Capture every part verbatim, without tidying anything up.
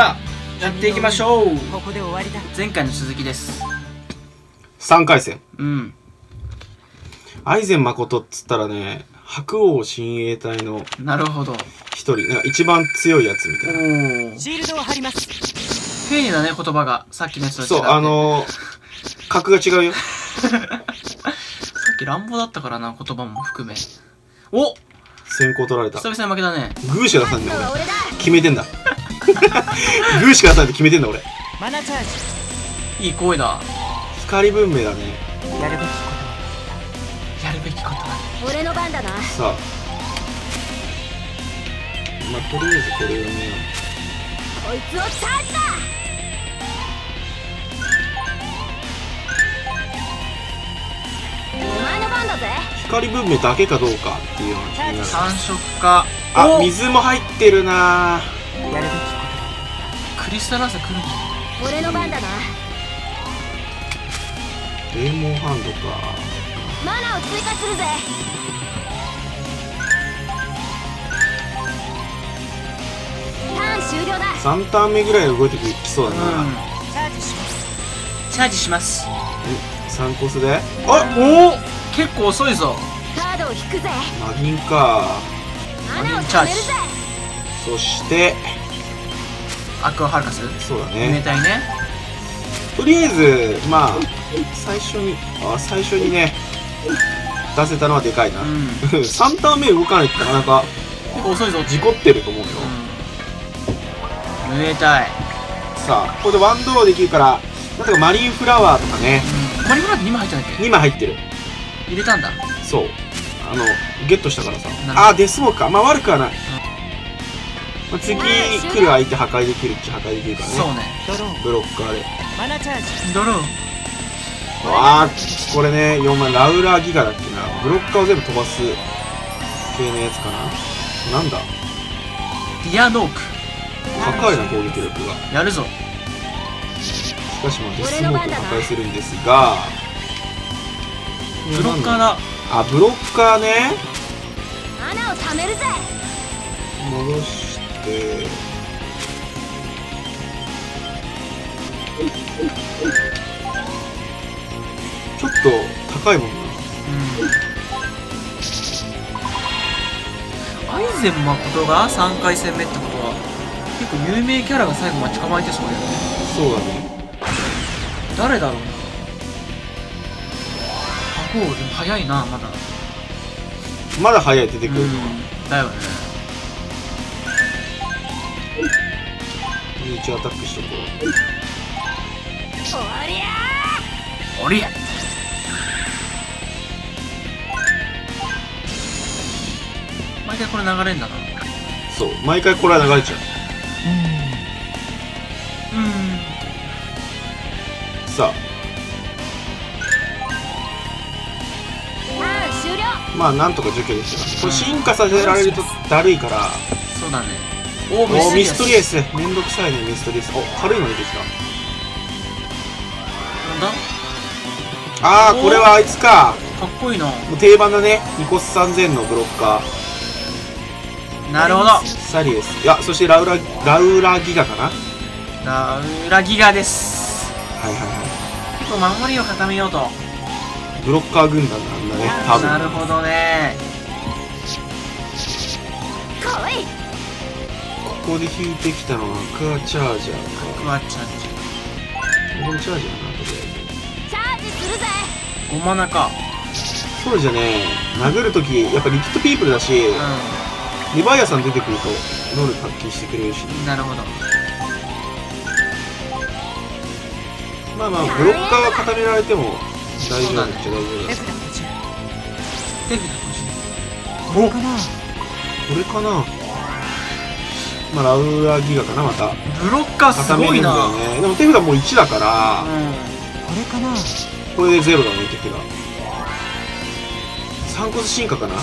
さあやっていきましょう。ここで終わりだ。前回の続きです。さんかいせん、うん、愛染誠っつったらね、白鸚親衛隊のなるほど一人、なんか一番強いやつみたいな。シールドを貼ります。丁寧だね、言葉がさっきのやつと違って。そう、あのー、格が違うよ。さっき乱暴だったからな、言葉も含め。おっ、先行取られた。久々に負けたね。グーしか出さんね、俺決めてんだ。グーしか出さないと決めてんだ俺。マナチャージ、いい声だ。光文明だね。やるべきことやるべきことだ。俺の番だな。さあ、まあ、とりあえずこれをね、こいつをチャージだ。お前の番だぜ。光文明だけかどうかっていうのが気になる。三色か。あ、水も入ってるな。やるべきこと。クリスタル朝来るの。俺の番だな。レモンハンドか。マナを追加するぜ。ターン終了だ。三ターン目ぐらい動いてきそうだな。チャージします。チャージします。三コスで。あ、おお、結構遅いぞ。カードを引くぜ。マギンか。マギンチャージ。そしてアクアハルカス。そうだね、冷たいね。とりあえずまあ最初にあ最初にね出せたのはでかいな、うん、さんターン目動かないってなかなか遅いぞ。事故ってると思うよ、うん、冷たい。さあここでワンドローできるから、なんとかマリンフラワーとかね、うん、マリンフラワーってにまい入ったんだっけ。にまい入ってる。入れたんだ。そう、あのゲットしたからさあ。デスウォークか、まあ悪くはない。次来る相手破壊できるっちゃ破壊できるからね。そうね、ブロッカーでドロー。わあこれね、よんまいラウラーギガだっけな。ブロッカーを全部飛ばす系のやつかな。なんだディアノーク、高いな攻撃力が。やるぞ。しかしまあデスモークを破壊するんですが、ブロッカーだ。あ、ブロッカーね。穴を貯めるぜ。戻しちょっと高いもんな。うん、愛染誠がさんかいせんめってことは結構有名キャラが最後まで捕まえてそうだよね。そうだね。誰だろうな。箱でも早いな。まだまだ早い、出てくる、うん、だよね。アタックしとこう。おりゃおりゃ。毎回これ流れんだな。そう、毎回これは流れちゃう。うんうん。さあまあなんとか除去できたから。これ進化させられるとだるいから。そうだね。おお、ミストリエス、めんどくさいねミストリエス。お、軽いの出てきた。なんだあー、これはあいつか。かっこいいな。もう定番だね、ニコスさんぜんのブロッカー。なるほど、サリエス。いや、そしてラウララウラギガかな。ラウラギガです。はいはいはい。結構守りを固めようと。ブロッカー軍団なんだね多分。なるほどね。かわいい。ここで引いてきたのはアクアチャージャーか。アクアチャージャー、このチャージャーな。とりあえずチャージするぜ。ごまなか。そうじゃねえ、殴るときやっぱリキッドピープルだし、うん、リヴァイアさん出てくると能力発揮してくれるし、ね、なるほど。まあまあブロッカーが固められても大丈夫っちゃ大丈夫だし、ね、手札欲しい。おっ、これかな。まあ、ラウラギガかな。またブロッカーすごいな、ね、でも手札もういちだから、うん、これかな。これでゼロだね。手札散骨進化かな。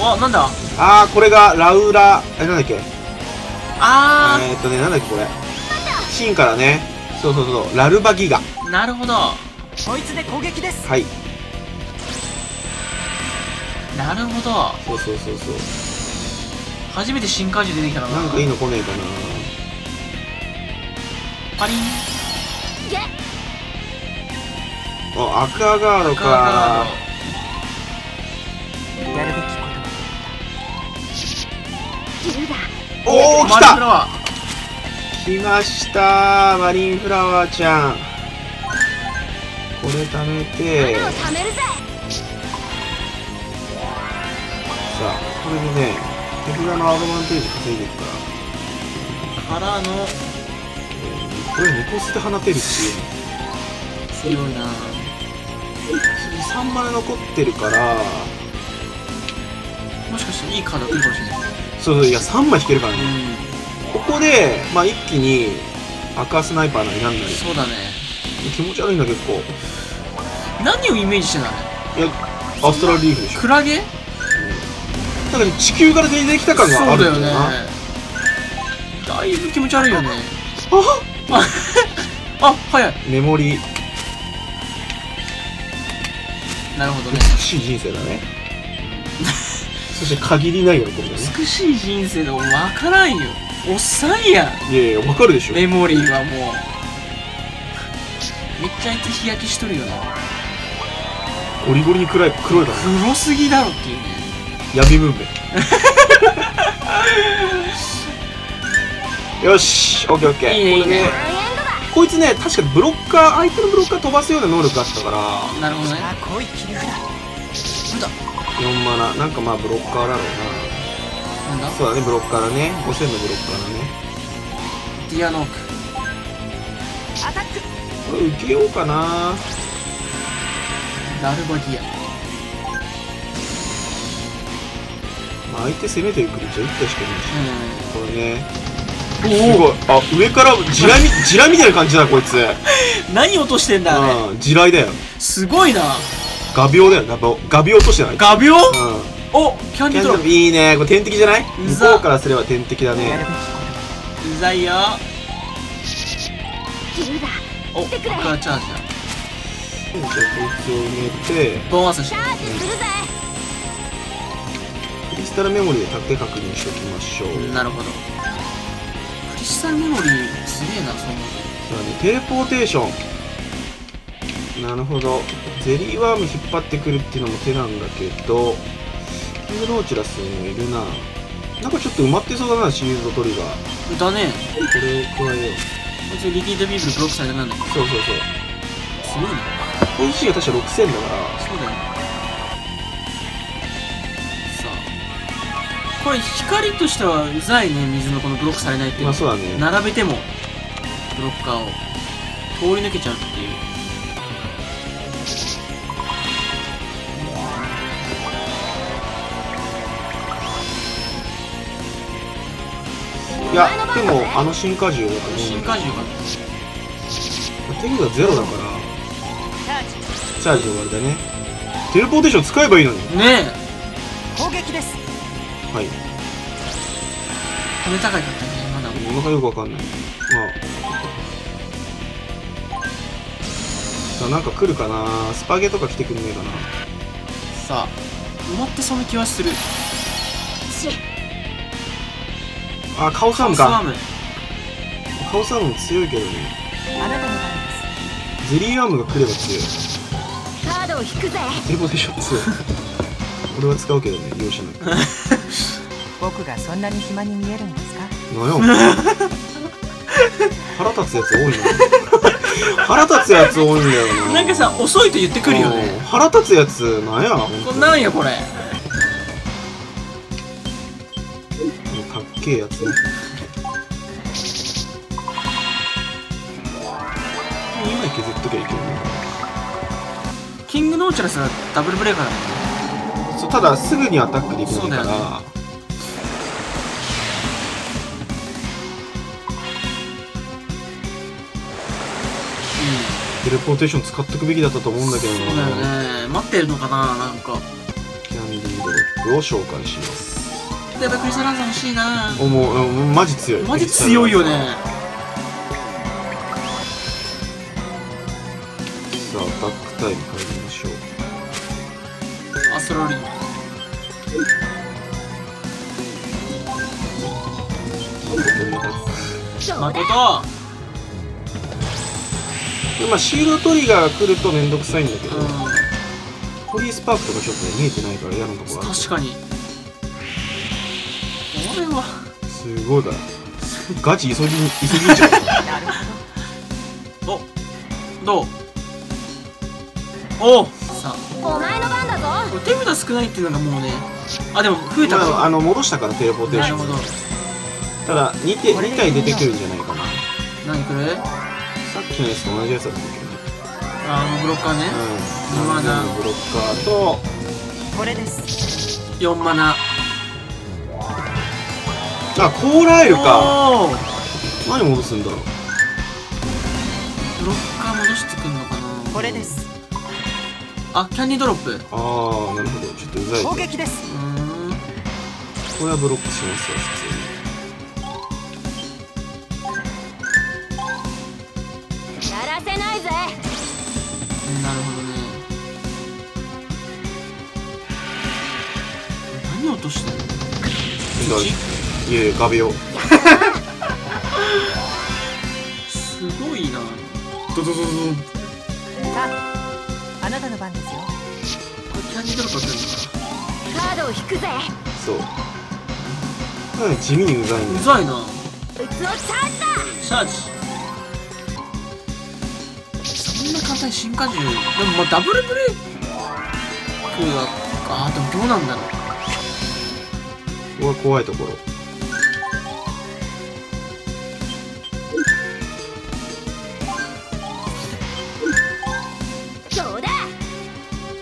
あ、なんだあー、これがラウラ、え、なんだっけ。あーえーっとね、なんだっけこれ進化だね。そうそうそう、ラルバギガ。なるほど、こいつで攻撃です。はい、なるほど。そうそうそうそう、初めて新怪獣出てきたな。なんかいいの来ねえかな。パリン。お、アクアガードかー。やるべきこと。おお、来た。来ましたー、マリンフラワーちゃん。これ貯めて。さあ、これでね、手札のアドバンテージ稼いでいくから。からの。これにこ捨て放てるって強いな。さんまで残ってるからもしかしていいカードが来るかもしれない。そうそう、いやさんまい引けるからね、うん、ここで、まあ、一気にアクアスナイパーなりなんなり。そうだね、気持ち悪いんだけど。こう何をイメージしてない。いやアストラリーフでしょ。クラゲ、うん、だから地球から出てきた感があるんだよね。だいぶ気持ち悪いよね。あっあ、早い。メモリー。なるほどね。美しい人生だね。そして限りないよ、これね。美しい人生だ。俺分からんよ。おっさんやん。いやいや、分かるでしょ。メモリーはもう。めっちゃあいつ日焼けしとるよな。ゴリゴリに暗い、黒いから。黒すぎだろっていうね。闇ムーブ。よし、オッケーオッケー。いいね、いいね。こいつね、確かブロッカー、相手のブロッカー飛ばすような能力があったから。なるほどね。よんマナ、なんかまあブロッカーだろうな。なんだ。そうだね、ブロッカーだね。ごせんのブロッカーだね。ディアノーク。アタック。これ受けようかな。ラルバディア。まあ相手攻めてるクリーチャーいっ体しかいないし。これね。すごい。あ、上から地雷み地雷みたいな感じだこいつ。何落としてんだあれ。地雷だよ。すごいな。画鋲だよ、画鋲。画鋲落としてない。画鋲、うん、お、キャンディードロップいいね。これ天敵じゃない。向こうからすれば天敵だね。うざいよ。お、アクアチャージだ。じゃあこいつを埋めてボンアサシ、うん、クリスタルメモリーで盾確認しておきましょう。なるほど。クリスタルメモリーすげえな。そんなの、ね、テレポーテーション。なるほど。ゼリーワーム引っ張ってくるっていうのも手なんだけど、キングローチラスもいるな。なんかちょっと埋まってそうだな、シールドトリガーだね。これを加えよう。こいつリピートビーブルブロックされたなんだ。そうそうそう、すごいね。ポイシーが確かろくせんだから。そうだよね。さあこれ光としてはうざいね。水のこのブロックされないっていう、まあそうだね、並べてもブロッカーを通り抜けちゃうっていう。いやでもあの進化獣だから、ね、進化獣が手札ゼロだからチャージ終わりだね。テレポーテーション使えばいいのにねえ。攻撃です。はい、跳ね高いかったね。まだものがよくわかんない。まあさあなんか来るかな。スパゲとか来てくんねえかな。さあ埋まってその気はする。あ、カオスアームか。カオスアーム強いけどね。あなたの番です。ゼリーアームが来れば強い。カードを引くぜ。テレポーテーション強い。俺は使うけどね、容赦ない。僕がそんなに暇に見えるんですか。腹立つやつ多いな。腹立つやつ多いんだよな。なんかさ、遅いと言ってくるよね。腹立つやつなんや。なんやこれ。かっけえやつ。今削っときゃいけない。キングノーチャラスはダブルブレーカーだね。そう、ただすぐにアタックできないから。テレポーテーション使ってくべきだったと思うんだけどな。そうだよね。待ってるのかな。なんかキャンディードロップを紹介します。やっぱクリスタルランサー欲しいな。おもうマジ強い。マジ強いよね。さあアタックタイム変えましょう。アストラリー負けた。で、まあ、シールドトリガーが来ると面倒くさいんだけど、うん、ホリースパークとかちょっとね見えてないから嫌なとこある。確かにこれはすごいからガチ急ぎに急ぎちゃうおどうおおさあお前の番だぞ。これ手札少ないっていうのがもうね、あでも増えたからあの戻したからテレポーテーション。なるほど。ただ 2, 手に体出てくるんじゃないかな。何これさっきのやつと同じやつだったけどね。ああのブロッカーね、うん、マナブロッカーとこれですよんマナ。あ、コーライルか。何戻すんだろう。ブロッカー戻してくんのかな。これです。あ、キャンディードロップ。ああ、なるほど。ちょっとうざい攻撃です。うーん、これはブロックしますよ普通に。やらせないぜ。なるほどね。何落としてるの。いやいやガビオすごいな。ドドドドドン。さあ、あなたの番ですよ。これキャンディードロップってんのか。カードを引くぜ。そうか、地味にうざいね。うざいな。器をチャージだ。チャージ。そんな簡単に進化獣でもまあダブルブレイクだ。あーでもどうなんだろう。ここが怖いところ。どうだ。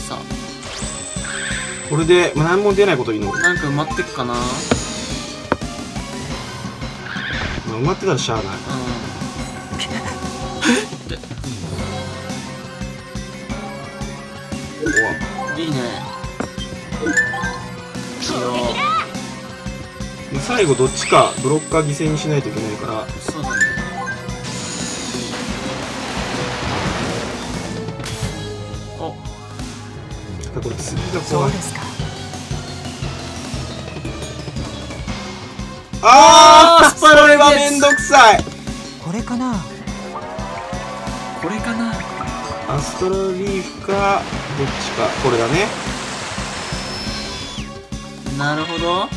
さあこれで何も出ないこといいの。なんか埋まってっかな、まあ、埋まってたらしゃあない、うんいいね。最後どっちかブロッカー犠牲にしないといけないから。そうだね。お。ただこれ次が怖い。ああ、スパロレはめんどくさい。これかな。これかな。アストロリーフか。どっちか、これだね。なるほど。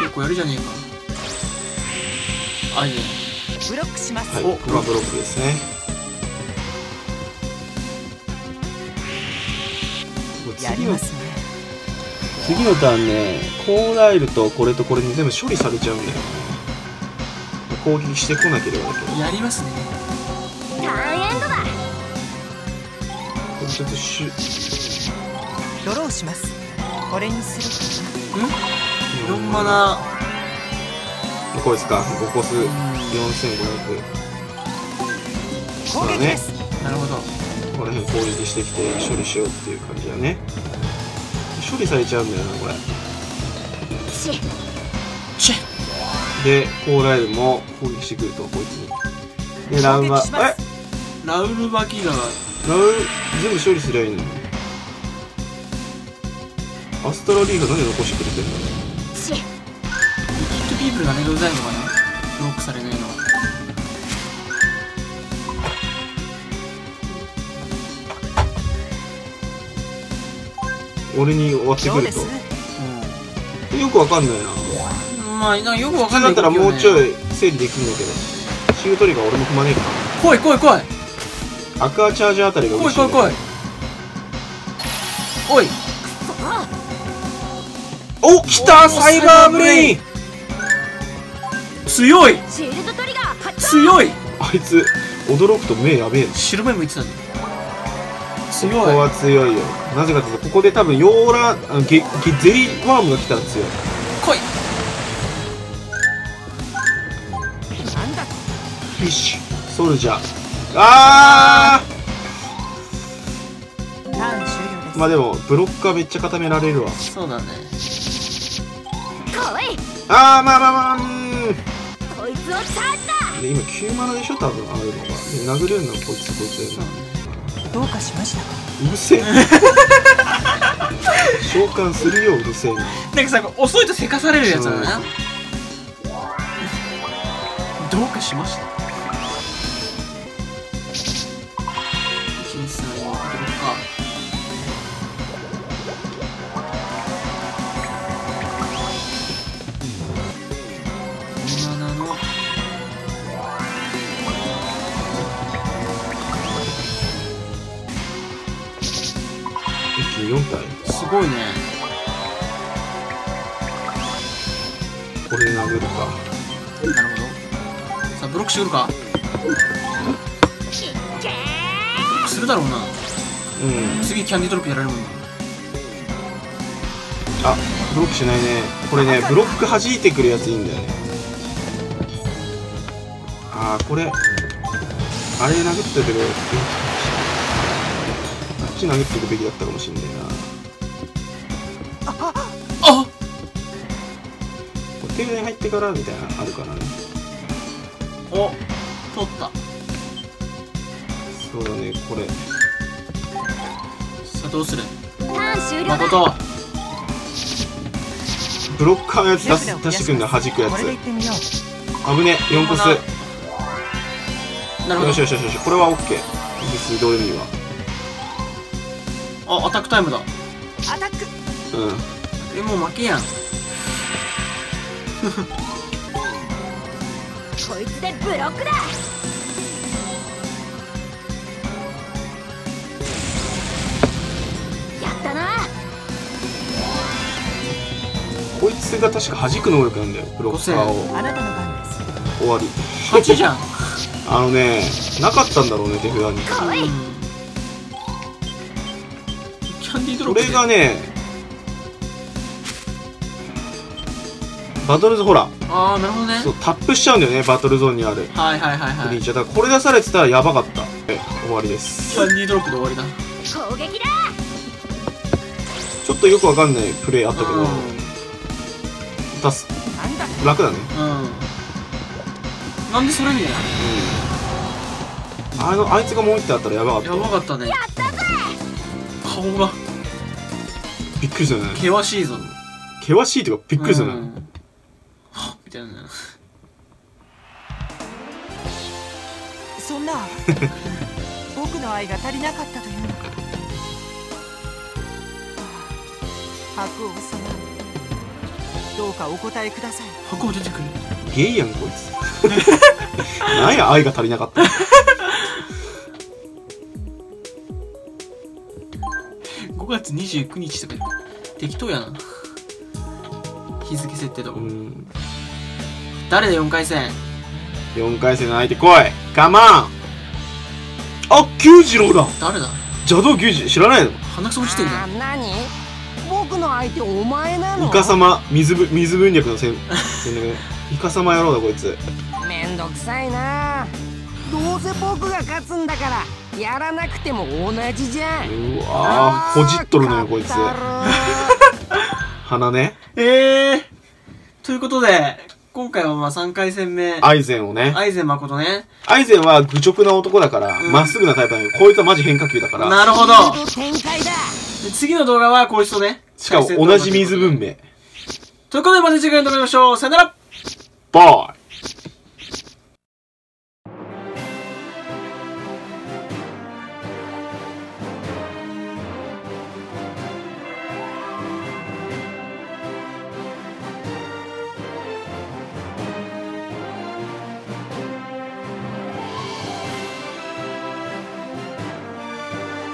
結構やるじゃねえか。あ、いいね。ブロックします。はい、ここはブロックですね。やりますね。次のターンね、コーライルとこれとこれに全部処理されちゃうんだよね。攻撃してこなければいけない。やりますね。ターンエンドだ。これちょっとシュドローします。これにする。ん？四マナ。こいつか。五コス四千五百。そうだね。なるほど。この辺攻撃してきて処理しようっていう感じだね。処理されちゃうんだよなこれ。シッ。シッ。で、コーライルも攻撃してくると、こいつに。で、ラウンバー、えラウルバキーだな。ラウル、全部処理すりゃいいのに。アストロリーが何で残してくれてるんだろう。しっ。リキッドピープルがね、どうざいのかな。ブロックされないのは。俺に終わってくると。うん、よくわかんないな。まあ、よくわかんないけど、ね、だったらもうちょい整理できるんだけど、シールトリガー俺も踏まねえか。来い来い来い。アクアチャージャーあたりが美味しい、ね、来い来い来い。おいお来たサイバーブレイン。強い強い。あいつ驚くと目やべえ。白目向いてたんだよ。強い。ここは強いよ。なぜかというとここで多分ヨーラあゲゼリーワームが来たら強い。来いフィッシュソルジャー。あーまあでもブロッカーめっちゃ固められるわ。そうだね。ああまあまあまあこいつを倒したで今きゅうマナでしょ多分あるのが。殴れるのはこいつこいつやな。どうかしましたか。うるせえ召喚するようるせえな。なんかさ、遅いとせかされるやつだな。どうかしました。金さんどうか。ななの一気によん体。すごいね。これ殴るか。なるほど。ブロックしてくるか。するだろうな。うん。次キャンディードロップやられるもんな。あ、ブロックしないね。これね、ブロック弾いてくるやついいんだよね。ああ、これあれ殴ってくる。あっち殴っていくべきだったかもしんないな。ああ。手に入ってからみたいなのあるかな。お、取った。そうだね、これさあどうする。誠、ブロッカーのやつ出し出してくんだ。弾くやつ危ね。よんコス。なるほど。よしよしよしよし、これはオッケー。別にどういう意味は。あ、アタックタイムだ。アタック。うん、え、もう負けやん。こいつでブロックだ。やったな。こいつが確か弾く能力なんだよ、ブロッカーを。あなたの番です。終わり。勝ちじゃん。あのね、なかったんだろうね、手札に。キャンディードロップ。これがね、バトルズほら。ああ、なるほどね。そう、タップしちゃうんだよね、バトルゾーンにある。はいはいはいはい。クリーチャーだから、これ出されてたらやばかった。え、終わりです。キャンディードロップで終わりだ。攻撃だ。ちょっとよくわかんないプレイあったけど。出す。楽だね。うん。なんでそれみたいな。うん。あの、あいつがもう一体あったらやばかった。やばかったね。やったぜ。顔が。びっくりじゃない。険しいぞ。険しいっていうか、びっくりじゃない。みたいな。そんな僕の愛が足りなかったというのか。白王様、どうかお答えください。白王出てくる。ゲイやんこいつ。なんや愛が足りなかった。ごがつにじゅうくにちとか適当やな。日付設定とか。誰でよんかいせん。よんかいせんの相手来い。カマン。あ、久次郎だ。誰だ。邪道久次、知らないの。鼻くそ落ちてんだ。何。僕の相手お前なの。イカ様、水ぶ、水分略のせん。イカ様野郎だこいつ。めんどくさいな。どうせ僕が勝つんだから、やらなくても同じじゃん。うわー、ほじっとるのよこいつ。鼻ね。ええ。ということで。今回はまあさんかいせんめ。アイゼンをね。アイゼン誠ね。アイゼンは愚直な男だから、ま、うん、っすぐなタイプなの。こいつはマジ変化球だから。なるほど。次の動画はこいつとね。しかも同じ水文明。ということでまた次回にとめましょう。さよなら。バイ。